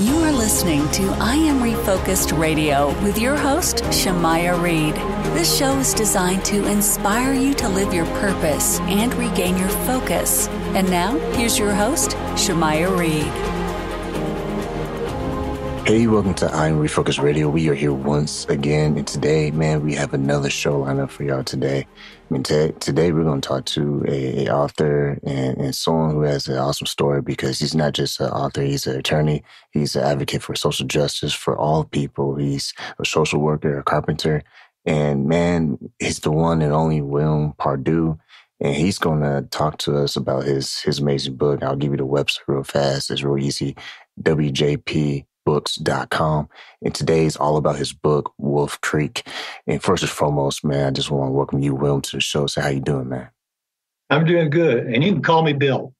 You are listening to I Am Refocused Radio with your host, Shemiah Reed. This show is designed to inspire you to live your purpose and regain your focus. And now, here's your host, Shemiah Reed. Hey, welcome to I Am Refocused Radio. We are here once again. And today, man, we have another show lineup for y'all today. I mean, today we're going to talk to a author and someone who has an awesome story, because he's not just an author, he's an attorney, he's an advocate for social justice for all people, he's a social worker, a carpenter, and man, he's the one and only William Pardue, and he's going to talk to us about his amazing book. I'll give you the website real fast, it's real easy, wjpbooks.com, and today is all about his book Wolf Creek. And first and foremost, man, I just want to welcome you, William, to the show. So how you doing, man? I'm doing good, and you can call me Bill.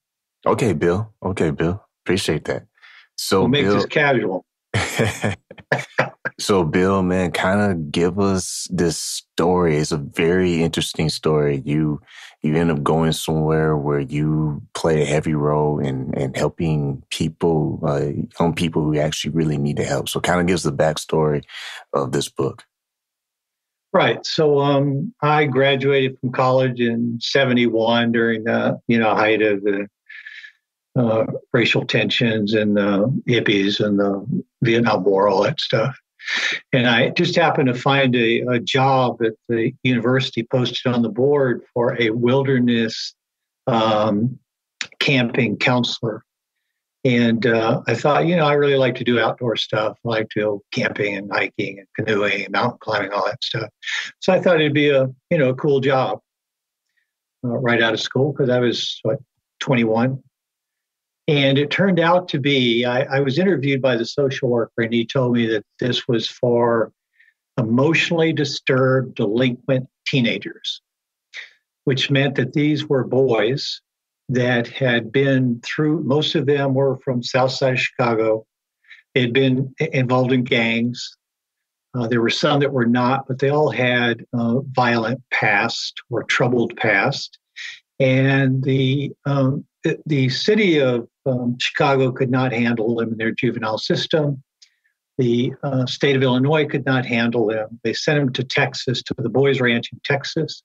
Okay, Bill. Okay, Bill. Appreciate that. So we'll make Bill, this casual. So Bill, man, kind of give us this story. It's a very interesting story. You end up going somewhere where you play a heavy role in helping people, young people who actually really need the help. So kind of gives the backstory of this book. Right. So I graduated from college in 1971 during the height of the racial tensions and the hippies and the Vietnam War, all that stuff. And I just happened to find a job at the university posted on the board for a wilderness camping counselor. And I thought, I really like to do outdoor stuff. I like to go camping and hiking and canoeing and mountain climbing, all that stuff. So I thought it'd be a cool job right out of school, because I was 21. And it turned out to be, I was interviewed by the social worker, and he told me that this was for emotionally disturbed, delinquent teenagers, which meant that these were boys that had been through, most of them were from South Side of Chicago. They had been involved in gangs. There were some that were not, but they all had violent past or troubled past. And the city of Chicago could not handle them in their juvenile system. The state of Illinois could not handle them. They sent them to Texas, to the Boys Ranch in Texas,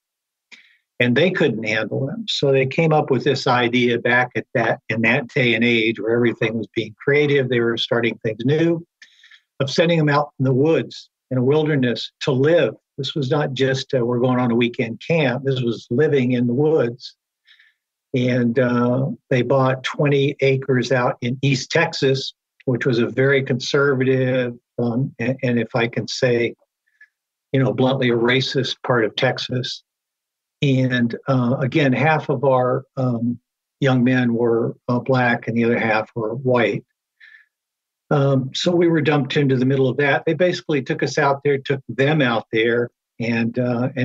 and they couldn't handle them. So they came up with this idea back at that in that day and age where everything was being creative. They were starting things new, of sending them out in the woods, in a wilderness, to live. This was not just we're going on a weekend camp. This was living in the woods. And they bought 20 acres out in East Texas, which was a very conservative and if I can say, bluntly, a racist part of Texas. And again, half of our young men were Black and the other half were white. So we were dumped into the middle of that. They basically took them out there, and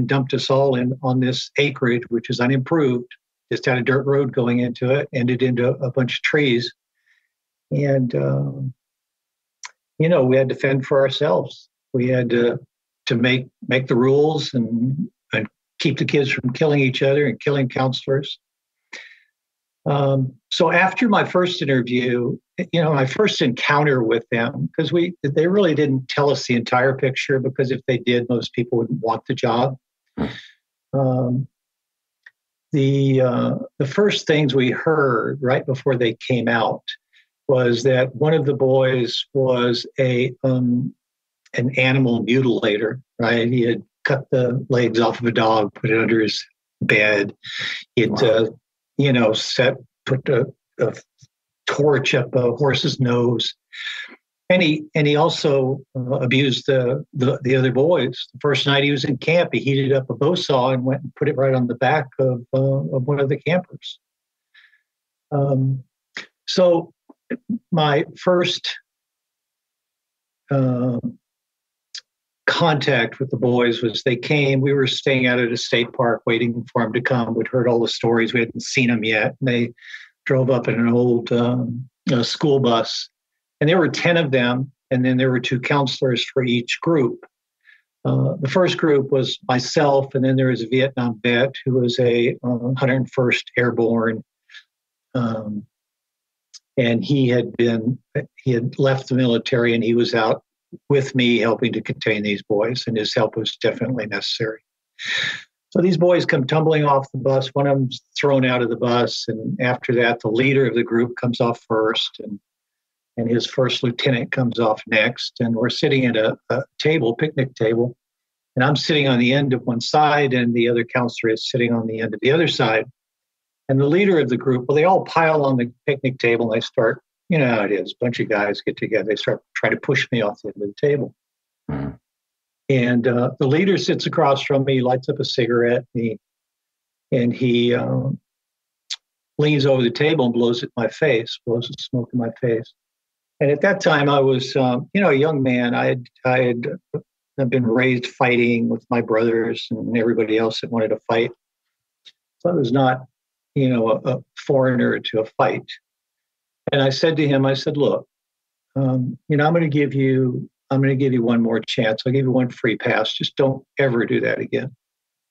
dumped us all in on this acreage, which is unimproved. Just had a dirt road going into it, ended into a bunch of trees. And, we had to fend for ourselves. We had to make the rules and keep the kids from killing each other and killing counselors. So after my first interview, my first encounter with them, because they really didn't tell us the entire picture, because if they did, most people wouldn't want the job. The first things we heard right before they came out was that one of the boys was an animal mutilator, right? He had cut the legs off of a dog, put it under his bed. He had, put a torch up a horse's nose. And he also abused the other boys. The first night he was in camp, he heated up a bow saw and went and put it right on the back of one of the campers. So my first contact with the boys was they came. We were staying out at a state park waiting for them to come. We'd heard all the stories. We hadn't seen them yet. And they drove up in an old school bus. And there were 10 of them, and then there were two counselors for each group. The first group was myself, and then there was a Vietnam vet who was a 101st Airborne and he had left the military, and he was out with me helping to contain these boys, and his help was definitely necessary. So these boys come tumbling off the bus. One of them's thrown out of the bus, and after that, the leader of the group comes off first, and his first lieutenant comes off next. And we're sitting at a picnic table, and I'm sitting on the end of one side, and the other counselor is sitting on the end of the other side. And the leader of the group, well, they all pile on the picnic table, and they start, you know how it is, a bunch of guys get together, they start trying to push me off the end of the table. Mm-hmm. And the leader sits across from me, lights up a cigarette, and he leans over the table and blows the smoke in my face. And at that time, I was, a young man. I had been raised fighting with my brothers and everybody else that wanted to fight. So I was not, a foreigner to a fight. And I said to him, look, I'm going to give you one more chance. I'll give you one free pass. Just don't ever do that again.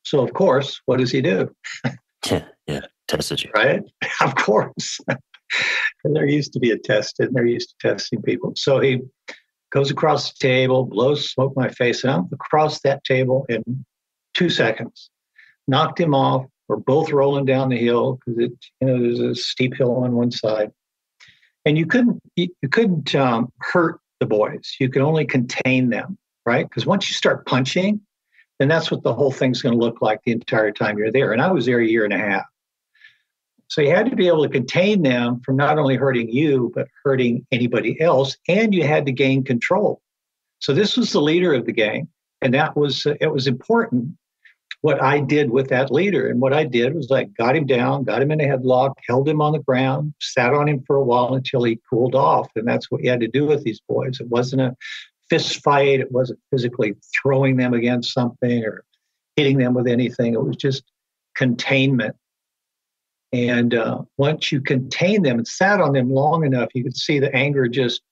So, of course, what does he do? Yeah, tested you. Right? Of course. And there used to be a test, and they're used to testing people. So he goes across the table, blows smoke in my face, and I'm across that table in 2 seconds. Knocked him off. We're both rolling down the hill because there's a steep hill on one side. And you couldn't hurt the boys. You could only contain them, right? Because once you start punching, then that's what the whole thing's going to look like the entire time you're there. And I was there a year and a half. So you had to be able to contain them from not only hurting you, but hurting anybody else. And you had to gain control. So this was the leader of the gang. And that was, it was important what I did with that leader. And what I did was like got him down, got him in a headlock, held him on the ground, sat on him for a while until he cooled off. And that's what you had to do with these boys. It wasn't a fist fight. It wasn't physically throwing them against something or hitting them with anything. It was just containment. And once you contained them and sat on them long enough, you could see the anger just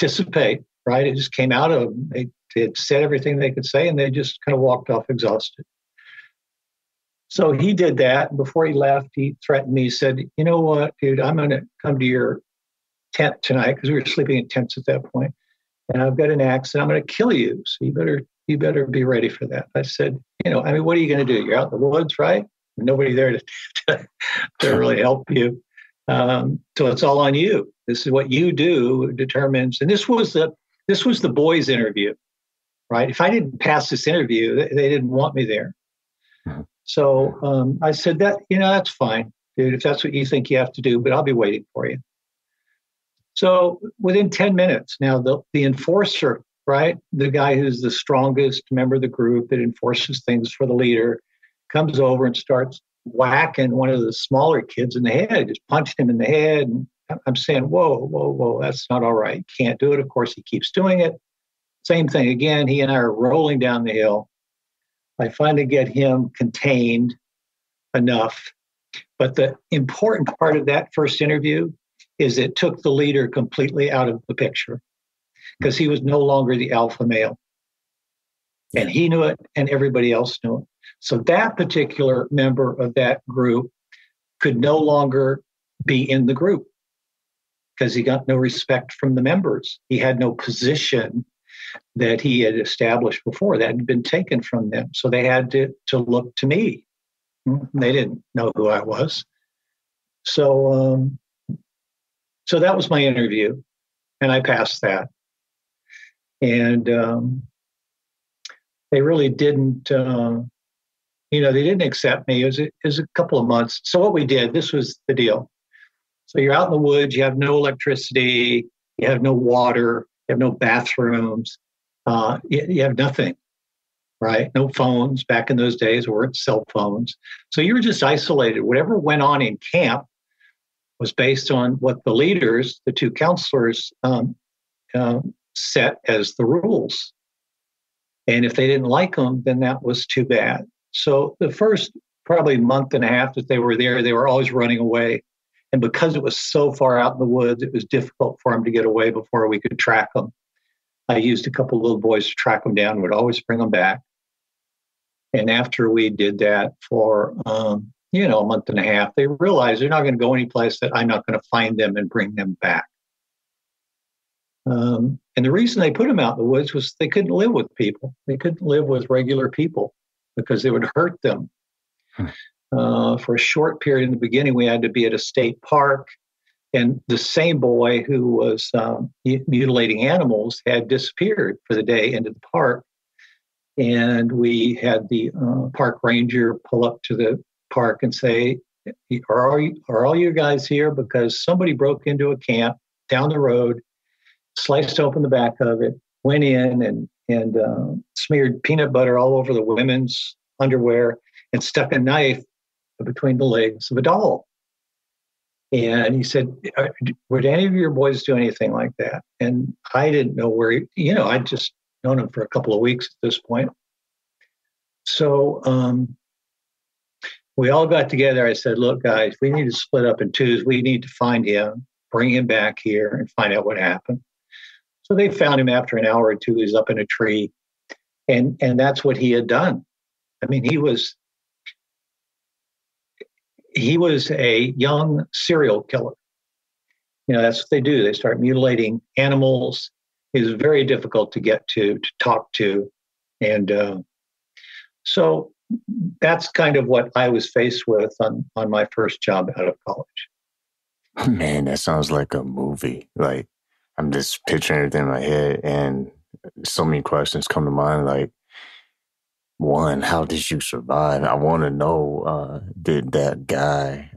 dissipate, right? It just came out of them. They had said everything they could say, and they just kind of walked off exhausted. So he did that. And before he left, he threatened me. He said, you know what, dude, I'm going to come to your tent tonight, because we were sleeping in tents at that point. And I've got an axe, and I'm going to kill you. So you better be ready for that. I said, what are you going to do? You're out in the woods, right? Nobody there to really help you. So it's all on you. This is what you do determines. And this was the boys' interview, right? If I didn't pass this interview, they didn't want me there. So I said that, that's fine, dude, if that's what you think you have to do, but I'll be waiting for you. So within 10 minutes, now the enforcer, right? The guy who's the strongest member of the group that enforces things for the leader, comes over and starts whacking one of the smaller kids in the head, just punched him in the head. And I'm saying, whoa, that's not all right. Can't do it. Of course, he keeps doing it. Same thing again. He and I are rolling down the hill. I finally get him contained enough. But the important part of that first interview is it took the leader completely out of the picture because he was no longer the alpha male. And he knew it, and everybody else knew it. So that particular member of that group could no longer be in the group because he got no respect from the members. He had no position that he had established before. That had been taken from them. So they had to look to me. They didn't know who I was. So, so that was my interview, and I passed that. And they really didn't... they didn't accept me. It was a couple of months. So what we did, this was the deal. So you're out in the woods. You have no electricity. You have no water. You have no bathrooms. You have nothing, right? No phones. Back in those days, there weren't cell phones. So you were just isolated. Whatever went on in camp was based on what the leaders, the two counselors, set as the rules. And if they didn't like them, then that was too bad. So the first probably month and a half that they were there, they were always running away. And because it was so far out in the woods, it was difficult for them to get away before we could track them. I used a couple of little boys to track them down, would always bring them back. And after we did that for a month and a half, they realize they're not going to go any place that I'm not going to find them and bring them back. And the reason they put them out in the woods was they couldn't live with people. They couldn't live with regular people because they would hurt them. For a short period in the beginning, we had to be at a state park. And the same boy who was mutilating animals had disappeared for the day into the park. And we had the park ranger pull up to the park and say, are all you guys here? Because somebody broke into a camp down the road, sliced open the back of it, went in and smeared peanut butter all over the women's underwear and stuck a knife between the legs of a doll. And he said, would any of your boys do anything like that? And I didn't know where, I'd just known him for a couple of weeks at this point. So we all got together. I said, look, guys, we need to split up in twos. We need to find him, bring him back here and find out what happened. So they found him after an hour or two. He's up in a tree. And that's what he had done. I mean, he was a young serial killer. That's what they do. They start mutilating animals. It was very difficult to get to talk to. And so that's kind of what I was faced with on my first job out of college. Man, that sounds like a movie. Like, I'm just picturing everything in my head, and so many questions come to mind. Like, one, how did you survive? I want to know, did that guy,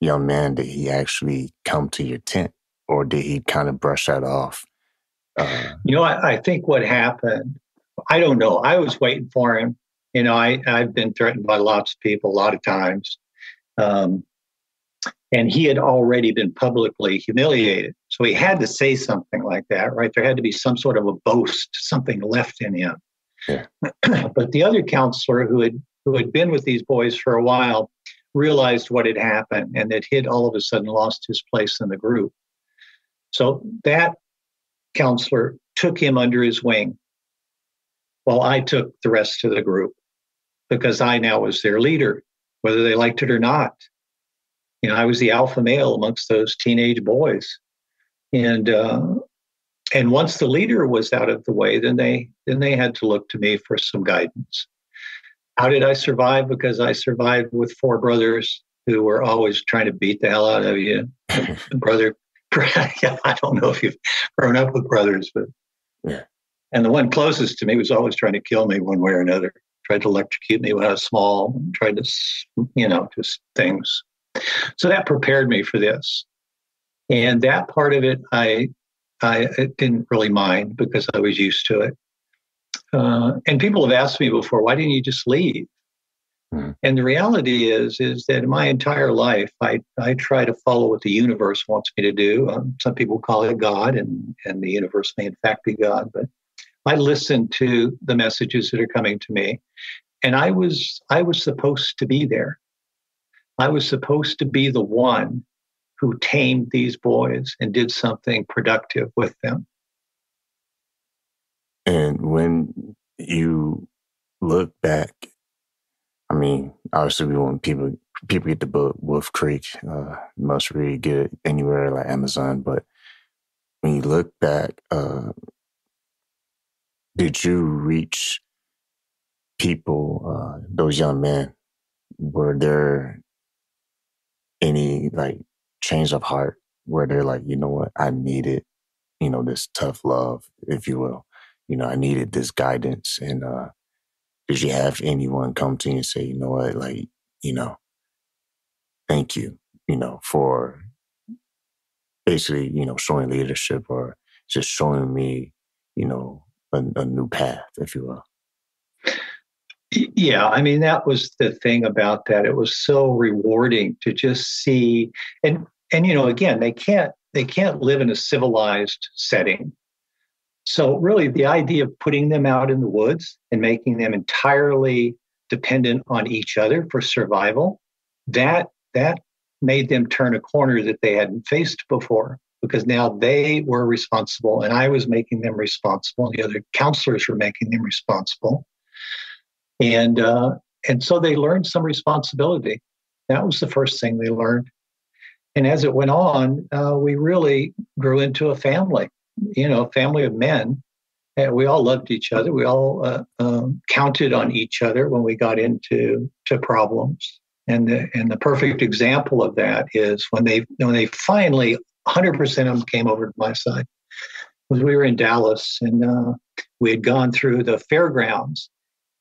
young man, did he actually come to your tent, or did he kind of brush that off? I think what happened, I don't know. I was waiting for him. I've been threatened by lots of people a lot of times. And he had already been publicly humiliated. So he had to say something like that, right? There had to be some sort of a boast, something left in him. Yeah. But the other counselor who had been with these boys for a while realized what had happened, and that he'd all of a sudden lost his place in the group. So that counselor took him under his wing while I took the rest of the group, because I now was their leader, whether they liked it or not. I was the alpha male amongst those teenage boys. And once the leader was out of the way, then they had to look to me for some guidance. How did I survive? Because I survived with four brothers who were always trying to beat the hell out of you. Brother, I don't know if you've grown up with brothers, but yeah. And the one closest to me was always trying to kill me one way or another. Tried to electrocute me when I was small. Tried to, just things. So that prepared me for this, and that part of it I didn't really mind because I was used to it. And people have asked me before, why didn't you just leave? Mm. And the reality is that in my entire life, I try to follow what the universe wants me to do. Some people call it God, and the universe may in fact be God, but I listen to the messages that are coming to me. And I was supposed to be there. I was supposed to be the one who tamed these boys and did something productive with them. And when you look back, I mean, obviously we want people get the book, Wolf Creek, must read, get it anywhere like Amazon. But when you look back, did you reach people, those young men? Were there any like change of heart where they're like, you know what, I needed, this tough love, if you will, I needed this guidance? And did you have anyone come to you and say, you know what, like, thank you, for basically, showing leadership, or just showing me, a new path, if you will? Yeah, I mean, that was the thing about that. It was so rewarding to just see, and again, they can't live in a civilized setting. So really the idea of putting them out in the woods and making them entirely dependent on each other for survival, that made them turn a corner that they hadn't faced before, because now they were responsible, and I was making them responsible, and the other counselors were making them responsible. And And so they learned some responsibility. That was the first thing they learned. And as it went on, we really grew into a family, you know, a family of men. And we all loved each other. We all counted on each other when we got into problems. And the perfect example of that is when they finally 100% of them came over to my side. Was we were in Dallas, and we had gone through the fairgrounds,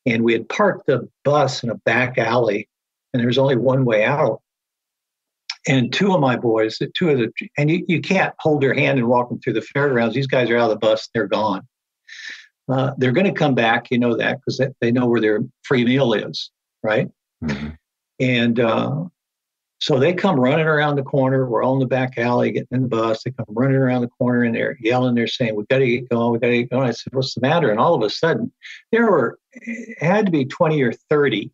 and we had parked the bus in a back alley, and there was only one way out. And two of the boys, you can't hold their hand and walk them through the fairgrounds. These guys are out of the bus; they're gone. They're going to come back, you know that, because they know where their free meal is, right? Mm-hmm. And so they come running around the corner. We're all in the back alley getting in the bus. They come running around the corner, and they're yelling. They're saying, "We've got to get going. We've got to get going." I said, "What's the matter?" And all of a sudden, there had to be 20 or 30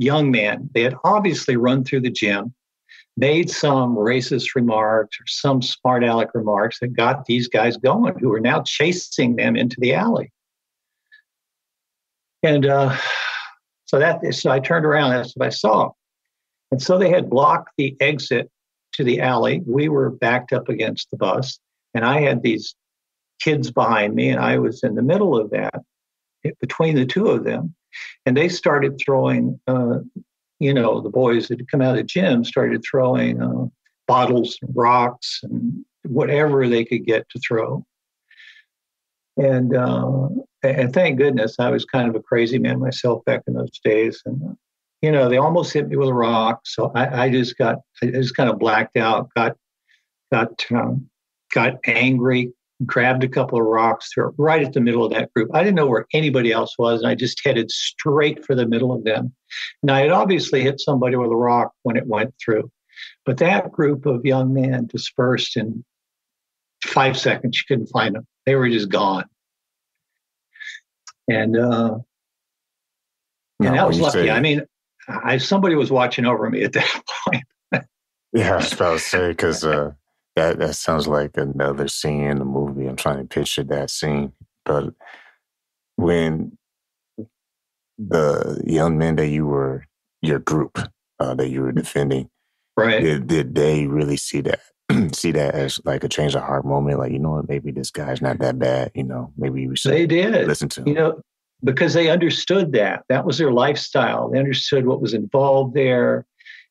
young men. They had obviously run through the gym, made some racist remarks or some smart aleck remarks that got these guys going, who were now chasing them into the alley. And so I turned around. That's what I saw. And so they had blocked the exit to the alley. We were backed up against the bus, and I had these kids behind me, and I was in the middle of that, between the two of them. And they started throwing, the boys that had come out of the gym started throwing bottles and rocks and whatever they could get to throw. And thank goodness, I was kind of a crazy man myself back in those days, and they almost hit me with a rock, so I just kind of blacked out, got angry, grabbed a couple of rocks, threw it right at the middle of that group. I didn't know where anybody else was, and I just headed straight for the middle of them. And I had obviously hit somebody with a rock when it went through, but that group of young men dispersed in 5 seconds. You couldn't find them; they were just gone. And that was lucky. I mean, somebody was watching over me at that point. Yeah, I was about to say, because that sounds like another scene in the movie. I'm trying to picture that scene. But when the young men that your group that you were defending, right? Did they really see that? See that as like a change of heart moment? Like, you know what, maybe this guy's not that bad. You know, maybe we should. They did listen to him. Because they understood that. That was their lifestyle. They understood what was involved there.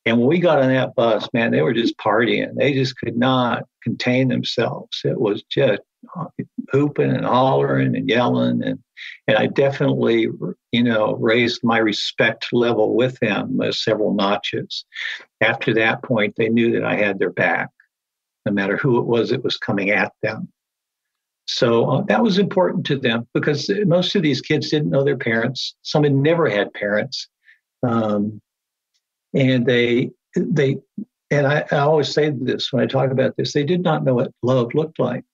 And when we got on that bus, man, they were just partying. They just could not contain themselves. It was just hooping and hollering and yelling. And I definitely, raised my respect level with them several notches. After that point, they knew that I had their back, no matter who it was coming at them. So that was important to them, because most of these kids didn't know their parents. Some had never had parents, and they and I always say this when I talk about this: they did not know what love looked like,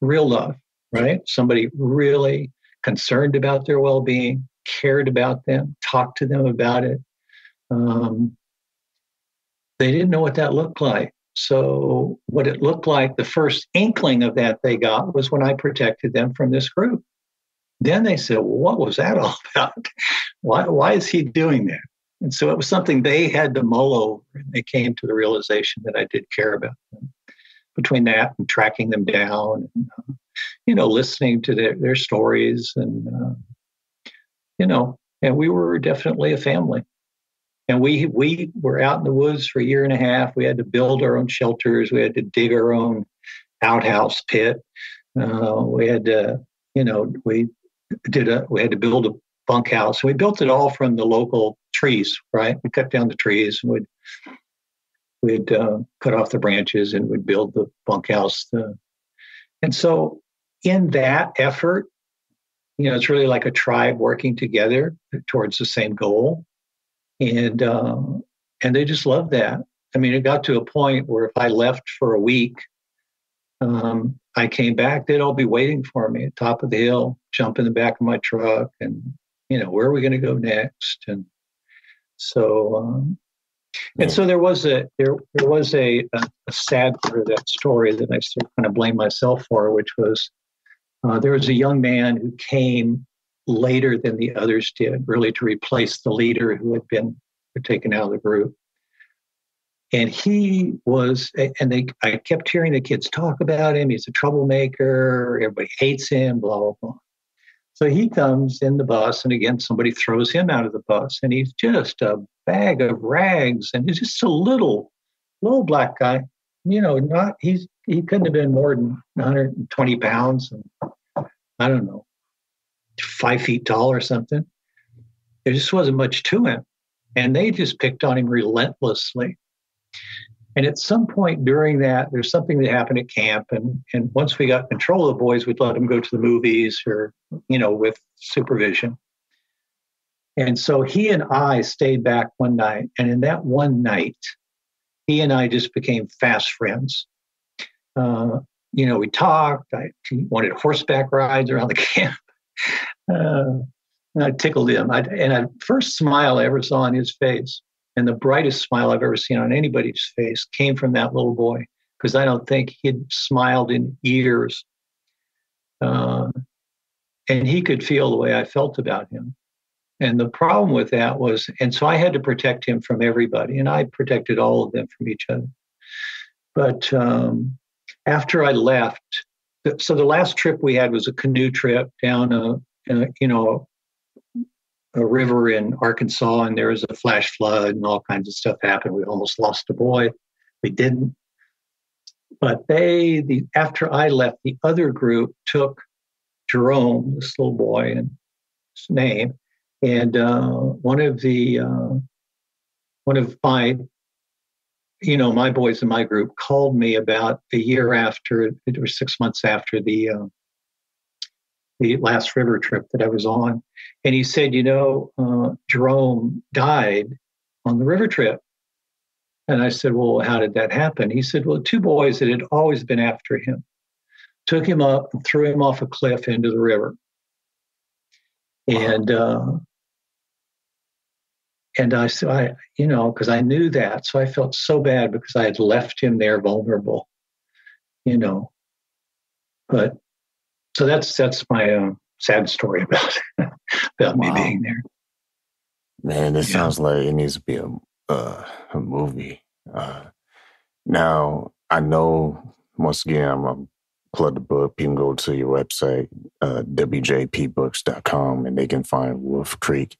real love, right? Somebody really concerned about their well-being, cared about them, talked to them about it. They didn't know what that looked like. So what it looked like, the first inkling of that they got was when I protected them from this group. Then they said, well, what was that all about? Why is he doing that? And so it was something they had to mull over, and they came to the realization that I did care about them. Between that and tracking them down, and, listening to their stories, and, and we were definitely a family. And we were out in the woods for a year and a half. We had to build our own shelters. We had to dig our own outhouse pit. We had to, we had to build a bunkhouse. We built it all from the local trees, right? We cut down the trees, and we'd cut off the branches, and we'd build the bunkhouse. And so in that effort, it's really like a tribe working together towards the same goal. And they just loved that. I mean, it got to a point where if I left for a week, I came back, they'd all be waiting for me at top of the hill, jump in the back of my truck, and, where are we going to go next? And so, so there was a sad part of that story that I still kind of blame myself for, which was there was a young man who came later than the others did, really to replace the leader who had been taken out of the group. And he was, and they, I kept hearing the kids talk about him. He's a troublemaker. Everybody hates him, blah, blah, blah. So he comes in the bus, and again, somebody throws him out of the bus, and he's just a bag of rags, and he's just a little black guy. You know, he couldn't have been more than 120 pounds, and I don't know, 5 feet tall or something. There just wasn't much to him, and they just picked on him relentlessly. And at some point during that, there's something that happened at camp. And once we got control of the boys, we'd let them go to the movies or, you know, with supervision. And so he and I stayed back one night. And in that one night, he and I just became fast friends. You know, we talked. He wanted horseback rides around the camp. And I tickled him. And the first smile I ever saw on his face, and the brightest smile I've ever seen on anybody's face, came from that little boy, because I don't think he'd smiled in years. And he could feel the way I felt about him. And the problem with that was, and so I had to protect him from everybody, and I protected all of them from each other. But after I left, so the last trip we had was a canoe trip down a river in Arkansas, and there was a flash flood and all kinds of stuff happened. We almost lost a boy. We didn't. But after I left, the other group took Jerome, this little boy, and his name, and one of my, you know, my boys in my group called me about a year after, or 6 months after the last river trip that I was on. And he said, you know, Jerome died on the river trip. And I said, well, how did that happen? He said, well, two boys that had always been after him took him up and threw him off a cliff into the river. And I said, you know, because I knew that. So I felt so bad because I had left him there vulnerable, you know. But so that's my sad story about me being there. Man, this sounds like it needs to be a movie. Now, I know, once again, I'm going to plug the book. People go to your website, wjpbooks.com, and they can find Wolf Creek.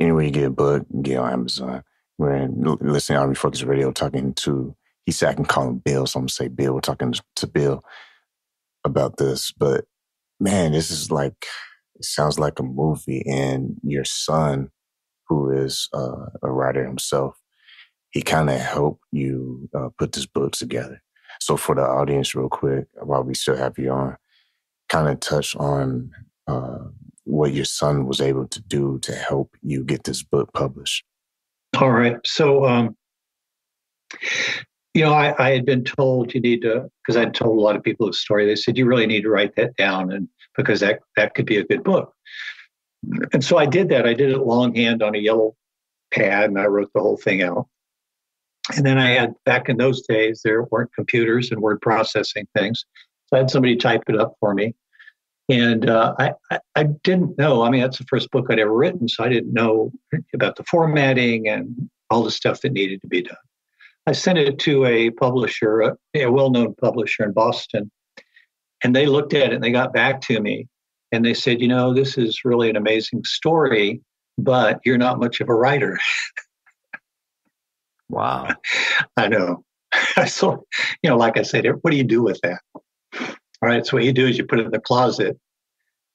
Anyway, you get a book, you get on Amazon. We're listening to Iron Refocus Radio, talking to, he said I can call him Bill, so I'm going to say Bill. We're talking to Bill about this, but man, this is like, it sounds like a movie. And your son, who is a writer himself, he kind of helped you put this book together. So for the audience, real quick, while we still have you on, kind of touch on what your son was able to do to help you get this book published. All right. So, you know, I had been told you need to, because I'd told a lot of people the story. They said, you really need to write that down, and because that could be a good book. And so I did that. I did it longhand on a yellow pad, and I wrote the whole thing out. And then I had, back in those days, there weren't computers and word processing things. So I had somebody type it up for me. And I didn't know. I mean, that's the first book I'd ever written, so I didn't know about the formatting and all the stuff that needed to be done. I sent it to a publisher, a well-known publisher in Boston, and they looked at it and they got back to me and they said, you know, this is really an amazing story, but you're not much of a writer. Wow. I know. So, you know, like I said, what do you do with that? All right. So what you do is you put it in the closet.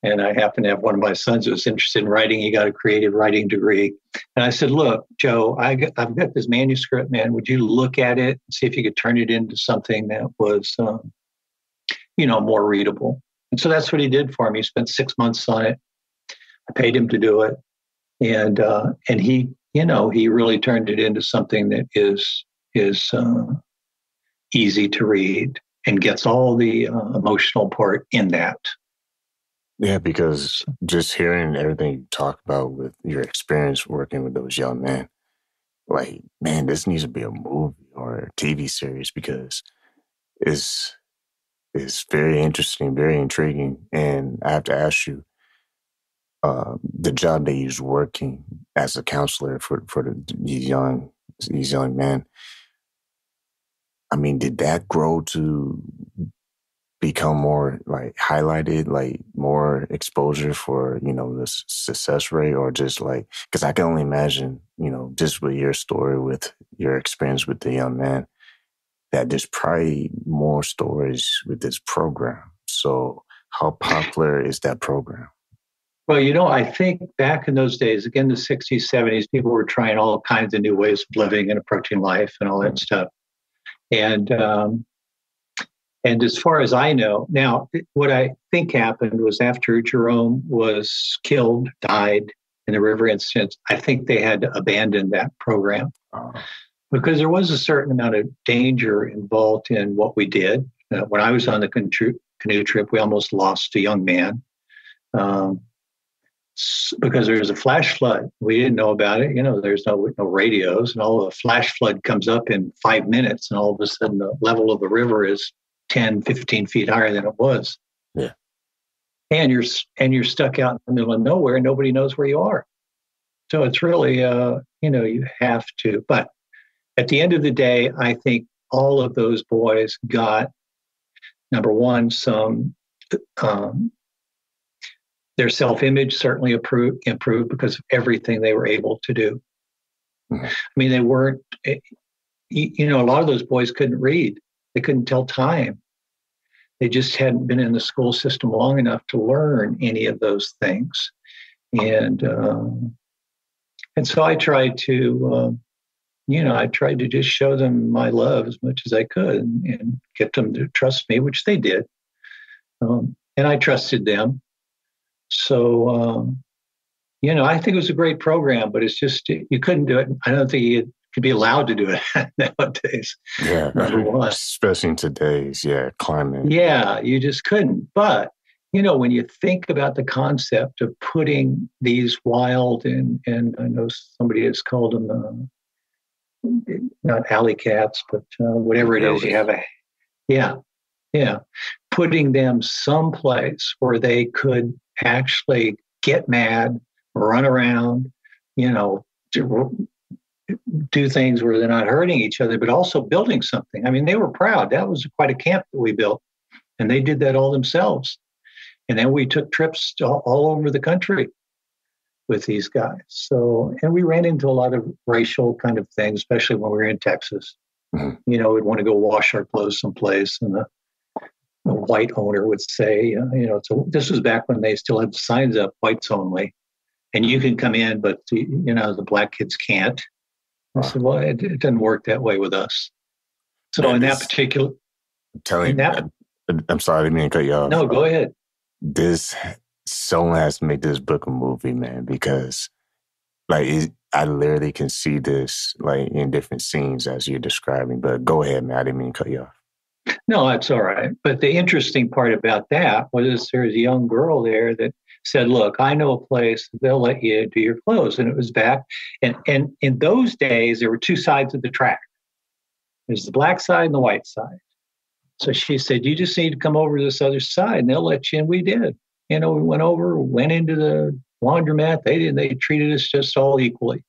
And I happened to have one of my sons who was interested in writing. He got a creative writing degree. And I said, look, Joe, I've got this manuscript, man. Would you look at it and see if you could turn it into something that was, you know, more readable? And so that's what he did for me. He spent 6 months on it. I paid him to do it. And he, you know, he really turned it into something that is easy to read and gets all the emotional part in that. Yeah, because just hearing everything you talk about with your experience working with those young men, like, man, this needs to be a movie or a TV series, because it's very interesting, very intriguing. And I have to ask you, the job that he's working as a counselor for these young men, I mean, did that grow to become more like highlighted, like more exposure for, you know, the success rate, or just like, because I can only imagine, you know, just with your story, with your experience with the young man, that there's probably more stories with this program. So how popular is that program? Well, you know, I think back in those days, again, the 60s, 70s, people were trying all kinds of new ways of living and approaching life and all that stuff. And as far as I know, now, what I think happened was after Jerome was killed, died in the river incident, I think they had to abandon that program because there was a certain amount of danger involved in what we did. When I was on the canoe trip, we almost lost a young man. Because there was a flash flood. We didn't know about it. You know, there's no radios, and all the flash flood comes up in 5 minutes, and all of a sudden the level of the river is 10, 15 feet higher than it was. Yeah. And you're stuck out in the middle of nowhere, and nobody knows where you are. So it's really, you know, you have to. But at the end of the day, I think all of those boys got, number one, some... their self-image certainly improved because of everything they were able to do. Mm-hmm. I mean, they weren't, you know, a lot of those boys couldn't read. They couldn't tell time. They just hadn't been in the school system long enough to learn any of those things. And so I tried to, you know, I tried to just show them my love as much as I could and get them to trust me, which they did. And I trusted them. So, you know, I think it was a great program, but it's just, you couldn't do it. I don't think you could be allowed to do it nowadays. Yeah, especially in today's, climate. Yeah, you just couldn't. But, you know, when you think about the concept of putting these wild, and I know somebody has called them, not alley cats, but whatever it is, you have a, putting them someplace where they could actually get mad, run around, you know, do things where they're not hurting each other, but also building something. I mean, they were proud. That was quite a camp that we built, and they did that all themselves. And then we took trips all over the country with these guys. So, and we ran into a lot of racial kind of things, especially when we were in Texas. Mm-hmm. You know, we'd want to go wash our clothes someplace, and the white owner would say, you know, so this was back when they still had signs up, whites only, and you can come in, but, you know, the black kids can't. I said, well, it didn't work that way with us. So man, in that particular... I'm sorry, I didn't mean to cut you off. No, go ahead. Someone has to make this book a movie, man, because, like, I literally can see this, like, in different scenes as you're describing, but go ahead, man, I didn't mean to cut you off. No, that's all right. But the interesting part about that was there's a young girl there that said, look, I know a place they'll let you do your clothes. And it was back. And in those days, there were two sides of the track. There's the black side and the white side. So she said, you just need to come over to this other side and they'll let you. And we did. You know, we went over, went into the laundromat. They didn't. They treated us just all equally.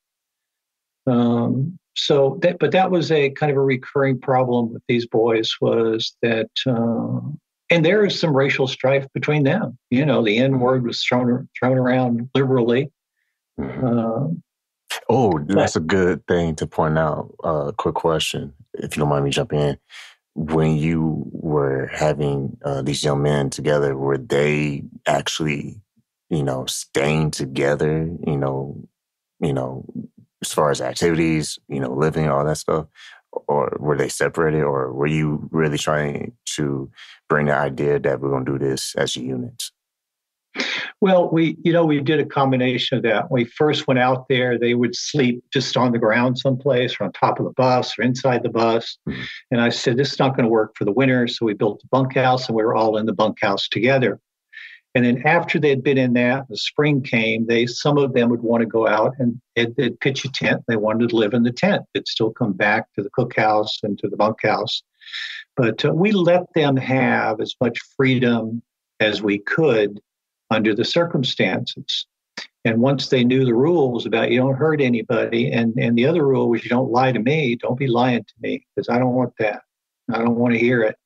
So that, but that was a kind of a recurring problem with these boys was that, and there is some racial strife between them. You know, the N word was thrown around liberally. Mm-hmm. That's a good thing to point out. Quick question, if you don't mind me jumping in. When you were having these young men together, were they actually, you know, staying together? You know. As far as activities, you know, living, all that stuff, or were they separated, or were you really trying to bring the idea that we're going to do this as a unit? Well, we did a combination of that. When we first went out there, they would sleep just on the ground someplace or on top of the bus or inside the bus. Mm-hmm. And I said, this is not going to work for the winter. So we built a bunkhouse and we were all in the bunkhouse together. And then after they'd been in that, the spring came, some of them would want to go out and they'd pitch a tent. They wanted to live in the tent. They'd still come back to the cookhouse and to the bunkhouse. But we let them have as much freedom as we could under the circumstances. And once they knew the rules about you don't hurt anybody, and the other rule was you don't lie to me, don't be lying to me, because I don't want that. I don't want to hear it.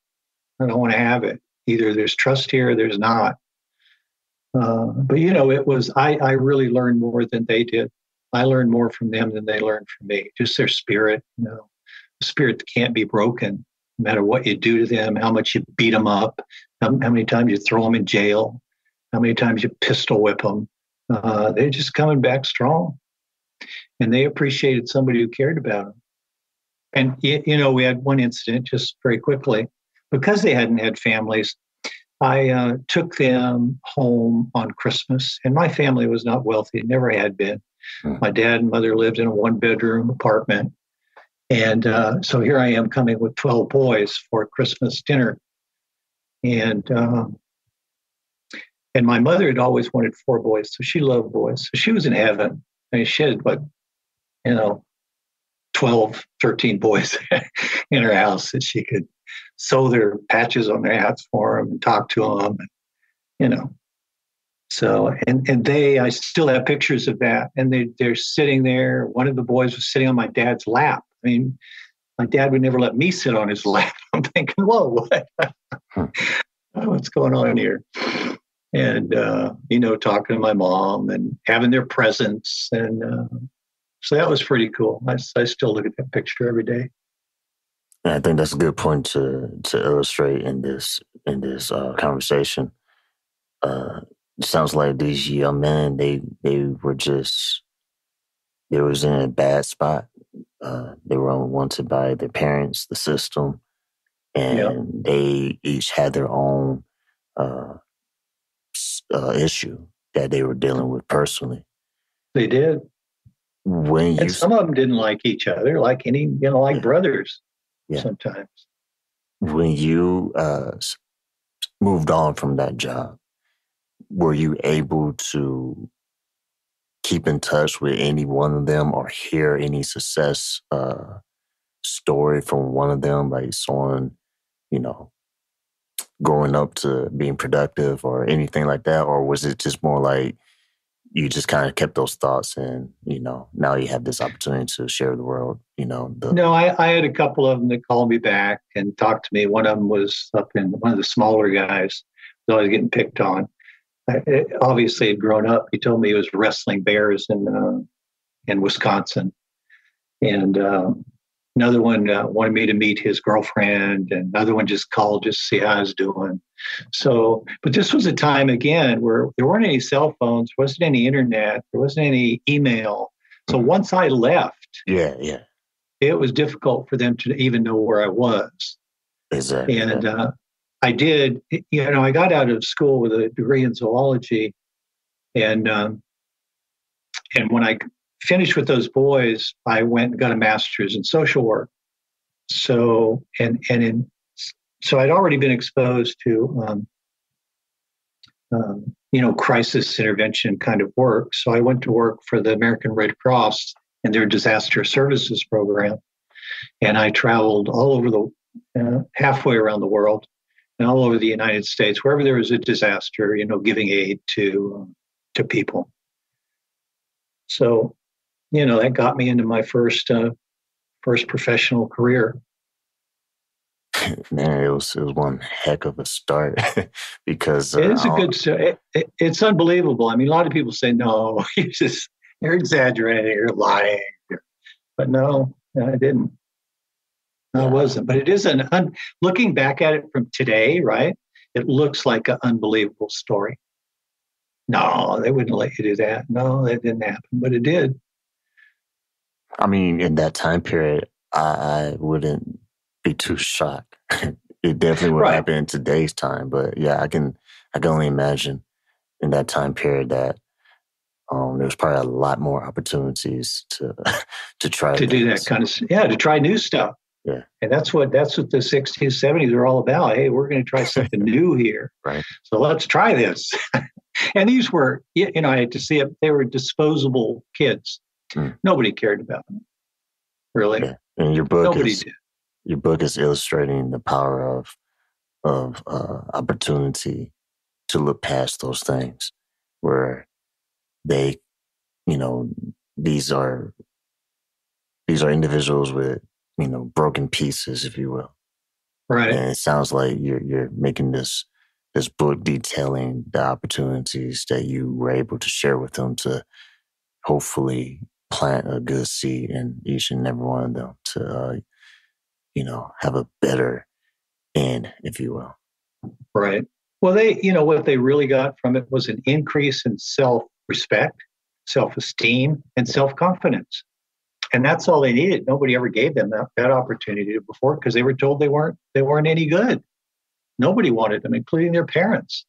I don't want to have it. Either there's trust here or there's not. But, you know, it was, I really learned more than they did. I learned more from them than they learned from me. Just their spirit, you know, a spirit that can't be broken, no matter what you do to them, how much you beat them up, how many times you throw them in jail, how many times you pistol whip them. They're just coming back strong. And they appreciated somebody who cared about them. And, you know, we had one incident just very quickly. Because they hadn't had families, I took them home on Christmas. And my family was not wealthy, never had been. Mm-hmm. My dad and mother lived in a one-bedroom apartment. And so here I am coming with 12 boys for Christmas dinner. And my mother had always wanted 4 boys, so she loved boys. So she was in heaven. I mean, she had, what, you know, 12, 13 boys in her house that she could sew their patches on their hats for them and talk to them, and, you know. So, and they, I still have pictures of that. And they're sitting there. One of the boys was sitting on my dad's lap. I mean, my dad would never let me sit on his lap. I'm thinking, whoa, what's going on here? And, you know, talking to my mom and having their presence. And so that was pretty cool. I still look at that picture every day. And I think that's a good point to illustrate in this conversation. It sounds like these young men, they were just, they was in a bad spot. They were unwanted by their parents, the system, and they each had their own issue that they were dealing with personally. They did. And some of them didn't like each other, like any, you know, like brothers sometimes. When you moved on from that job, were you able to keep in touch with any one of them or hear any success story from one of them, like someone, you know, growing up to being productive or anything like that? Or was it just more like you just kind of kept those thoughts and, you know, now you have this opportunity to share with the world, you know? No, I had a couple of them that called me back and talked to me. One of them was up in, one of the smaller guys was always getting picked on. I obviously had grown up. He told me he was wrestling bears in Wisconsin. And another one wanted me to meet his girlfriend. And another one just called just to see how I was doing. So, but this was a time, again, where there weren't any cell phones. There wasn't any internet. There wasn't any email. So once I left, it was difficult for them to even know where I was. Exactly. And I did, you know, I got out of school with a degree in zoology, and when I finished with those boys, I went and got a master's in social work. So, so I'd already been exposed to, you know, crisis intervention kind of work. So I went to work for the American Red Cross and their disaster services program. And I traveled all over halfway around the world. And all over the United States, wherever there was a disaster, you know, giving aid to people. So, you know, that got me into my first professional career. Man, it was one heck of a start because it is a good start. It's unbelievable. I mean, a lot of people say, "No, you're exaggerating, you're lying," but no, I didn't. I wasn't, but it is looking back at it from today, right? It looks like an unbelievable story. No, they wouldn't let you do that. No, that didn't happen, but it did. I mean, in that time period, I wouldn't be too shocked. It definitely would happen in today's time, but yeah, I can only imagine in that time period that there was probably a lot more opportunities to try to do that kind of to try new stuff. Yeah. And that's what the 60s, 70s are all about. Hey, we're going to try something new here. Right. So let's try this. And these were, you know, I had to see it. They were disposable kids. Mm. Nobody cared about them, really. Yeah. And your book is illustrating the power of opportunity to look past those things where they, you know, these are individuals with, you know, broken pieces, if you will. Right. And it sounds like you're making this book detailing the opportunities that you were able to share with them to hopefully plant a good seed in each and every one of them to, you know, have a better end, if you will. Right. Well, they, you know, what they really got from it was an increase in self-respect, self-esteem, and self-confidence. And that's all they needed. Nobody ever gave them that opportunity before because they were told they weren't any good. Nobody wanted them, including their parents.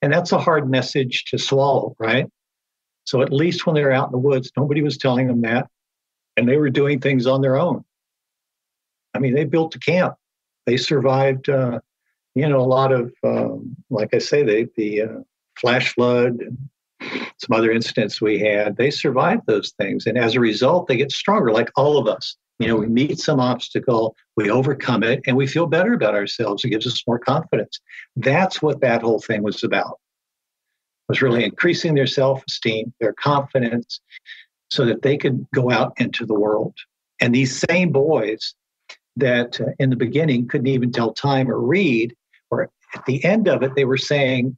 And that's a hard message to swallow, right? So at least when they were out in the woods, nobody was telling them that. And they were doing things on their own. I mean, they built a camp. They survived, you know, a lot of, like I say, the flash flood and some other incidents we had. They survived those things. And as a result, they get stronger, like all of us. You know, we meet some obstacle, we overcome it, and we feel better about ourselves. It gives us more confidence. That's what that whole thing was about, was really increasing their self-esteem, their confidence, so that they could go out into the world. And these same boys that in the beginning couldn't even tell time or read, or at the end of it, they were saying,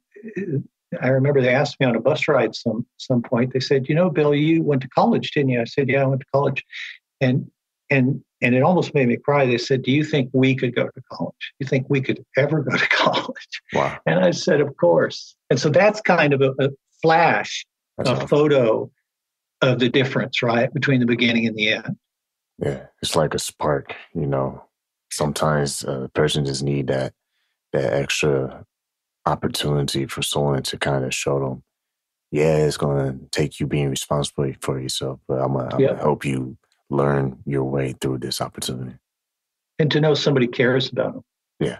I remember they asked me on a bus ride some point, they said, you know, Bill, you went to college, didn't you? I said, yeah, I went to college. And it almost made me cry. They said, do you think we could go to college? You think we could ever go to college? Wow. And I said, of course. And so that's kind of a flash, awesome. Photo of the difference, right, between the beginning and the end. Yeah, it's like a spark, you know. Sometimes a person just need that extra opportunity for someone to kind of show them, yeah, it's going to take you being responsible for yourself, but I'm going to help you learn your way through this opportunity. And to know somebody cares about them. Yeah.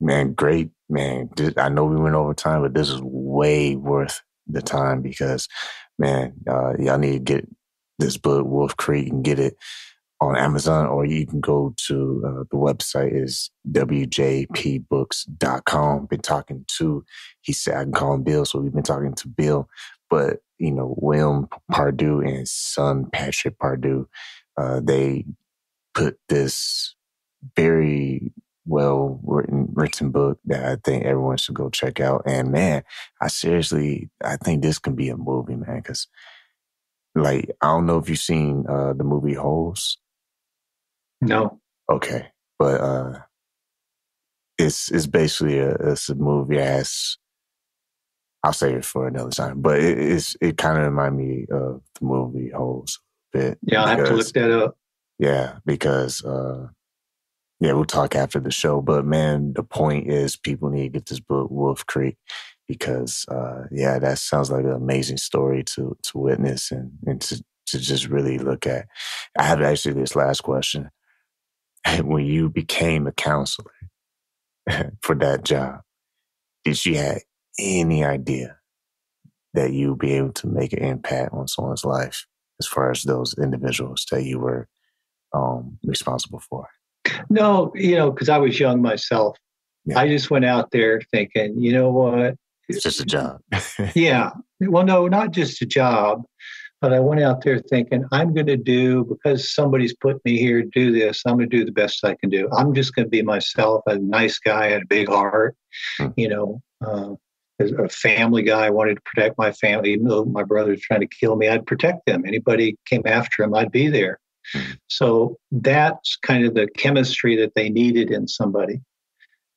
Man, great, man. I know we went over time, but this is way worth the time because, man, y'all need to get this book, Wolf Creek, and get it on Amazon, or you can go to the website is wjpbooks.com. Been talking to, he said I can call him Bill, so we've been talking to Bill, but you know, William Pardue and his son Patrick Pardue, they put this very well written book that I think everyone should go check out. And man, I think this can be a movie, man, because like, I don't know if you've seen the movie Holes. No. Okay. But it's basically a movie that has, I'll save it for another time, but it kind of reminded me of the movie Holes a bit. Yeah, I have to look that up. Yeah, because, we'll talk after the show. But man, the point is people need to get this book, Wolf Creek. Because, that sounds like an amazing story to witness and to just really look at. I have actually this last question. When you became a counselor for that job, did you have any idea that you'd be able to make an impact on someone's life as far as those individuals that you were responsible for? No, you know, because I was young myself. Yeah. I just went out there thinking, you know what? It's just a job. Yeah. Well, no, not just a job, but I went out there thinking I'm going to do, because somebody's put me here to do this, I'm going to do the best I can do. I'm just going to be myself, a nice guy, had a big heart, you know, a family guy. I wanted to protect my family. Even though my brother was trying to kill me, I'd protect them. Anybody came after him, I'd be there. So that's kind of the chemistry that they needed in somebody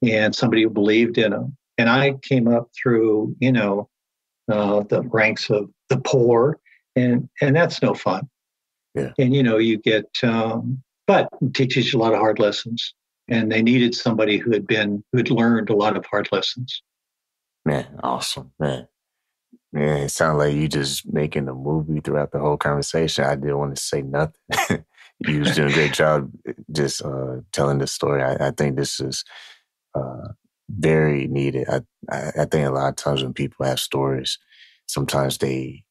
and somebody who believed in them. And I came up through, you know, the ranks of the poor, and that's no fun. Yeah. And, you know, you get, but it teaches you a lot of hard lessons. And they needed somebody who had learned a lot of hard lessons. Man, awesome, man. Man, it sounds like you just making a movie throughout the whole conversation. I didn't want to say nothing. You was doing a great job just telling the story. I think this is... very needed. I think a lot of times when people have stories, sometimes they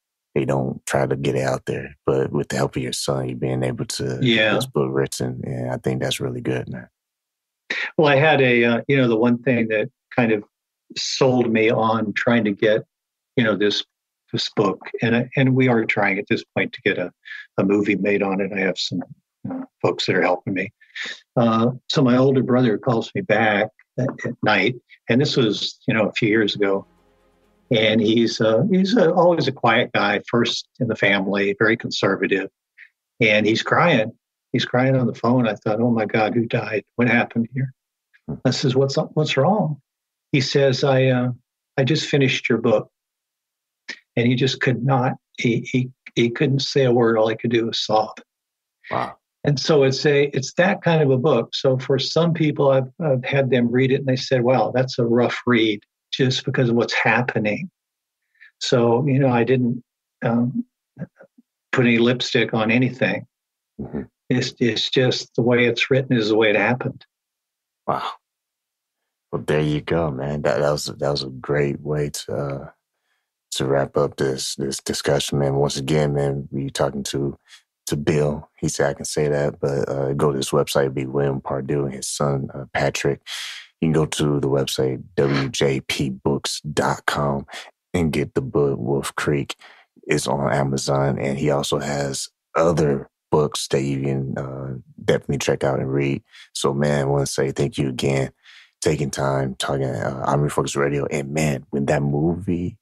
don't try to get it out there. But with the help of your son, you being able to get this book written, and I think that's really good, man. Well, I had the one thing that kind of sold me on trying to get, you know, this this book. And we are trying at this point to get a movie made on it. I have some folks that are helping me. So my older brother calls me back at night, and this was, a few years ago. And he's always a quiet guy, first in the family, very conservative. And he's crying. He's crying on the phone. I thought, oh my God, who died? What happened here? I says, what's wrong? He says, I just finished your book. And he just could not, he couldn't say a word. All he could do was sob. Wow. And so it's that kind of a book. So for some people, I've had them read it and they said, wow, that's a rough read just because of what's happening. So, I didn't put any lipstick on anything. Mm-hmm. It's just the way it's written is the way it happened. Wow. Well, there you go, man. That was a great way to wrap up this discussion, man. Once again, man, we talking to Bill. He said I can say that, but go to his website. It'd be William Pardue and his son, Patrick. You can go to the website, wjpbooks.com, and get the book, Wolf Creek. It's on Amazon, and he also has other books that you can definitely check out and read. So, man, I want to say thank you again, taking time, talking I'm Refocused Radio. And, man, when that movie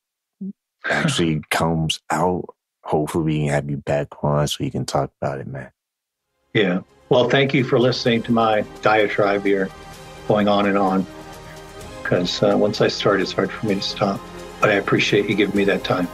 actually comes out, hopefully we can have you back on so you can talk about it, man. Yeah. Well, thank you for listening to my diatribe here, going on and on, because once I start, it's hard for me to stop. But I appreciate you giving me that time.